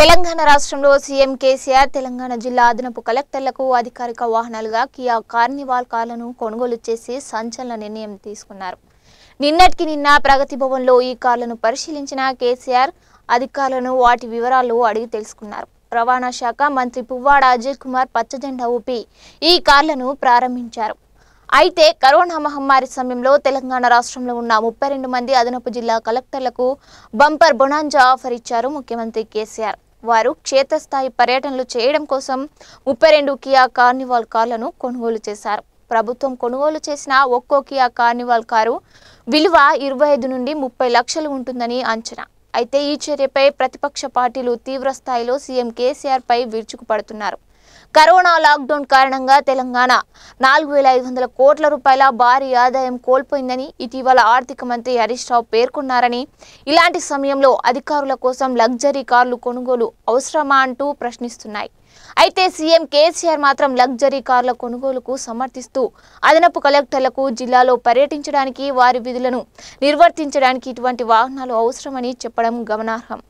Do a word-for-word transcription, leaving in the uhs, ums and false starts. తెలంగాణ రాష్ట్రంలో సీఎం కేసీఆర్ తెలంగాణ జిల్లా అదనపు కలెక్టర్లకు అధికారిక వాహనాలుగా కియా కార్నివాల్ కార్లను కొనుగోలు చేసి సంచలన నిర్ణయం తీసుకున్నారు. నిన్నటికి నిన్న ప్రగతి భవన్లో ఈ కార్లను పరిశీలించిన కేసీఆర్ అధికారులను వాటి వివరాలు అడిగి తెలుసుకున్నారు. రవాణా శాఖ మంత్రి పువ్వాడ అజికుమార్ పచ్చజన్ దౌపి ఈ కార్లను ప్రారంభించారు. అయితే కరోనా మహమ్మారి సమయంలో తెలంగాణ రాష్ట్రంలో ఉన్న ముప్పై రెండు మంది అదనపు జిల్లా కలెక్టర్లకు బంపర్ బొనాంజా ఆఫర్ ఇచ్చారు ముఖ్యమంత్రి కేసీఆర్. వారు క్షేత్రస్థాయి పర్యటనలు చేయడం కోసం ముప్పై రెండు కియా కార్నివాల్ కార్లను కొనుగోలు చేశారు. ప్రభుత్వం కొనుగోలు చేసిన ఒక్కో కియా కార్నివాల్ కారు విలువ ఇరవై ఐదు నుండి ముప్పై లక్షలు ఉంటుందని అంచనా. అయితే ఈ చర్యపై ప్రతిపక్ష పార్టీలు తీవ్రస్థాయిలో సీఎం కేసీఆర్ పై విరుచుకుపడుతున్నారు. కరోనా లాక్డౌన్ కారణంగా తెలంగాణ నాలుగు వేల ఐదు వందల కోట్ల రూపాయల భారీ ఆదాయం కోల్పోయిందని ఇటీవల ఆర్థిక మంత్రి హరీష్ రావు పేర్కొన్నారని, ఇలాంటి సమయంలో అధికారుల కోసం లగ్జరీ కార్లు కొనుగోలు అవసరమా అంటూ ప్రశ్నిస్తున్నాయి. అయితే సీఎం కేసీఆర్ మాత్రం లగ్జరీ కార్ల కొనుగోలుకు సమర్థిస్తూ అదనపు కలెక్టర్లకు జిల్లాలో పర్యటించడానికి, వారి విధులను నిర్వర్తించడానికి ఇటువంటి వాహనాలు అవసరమని చెప్పడం గమనార్హం.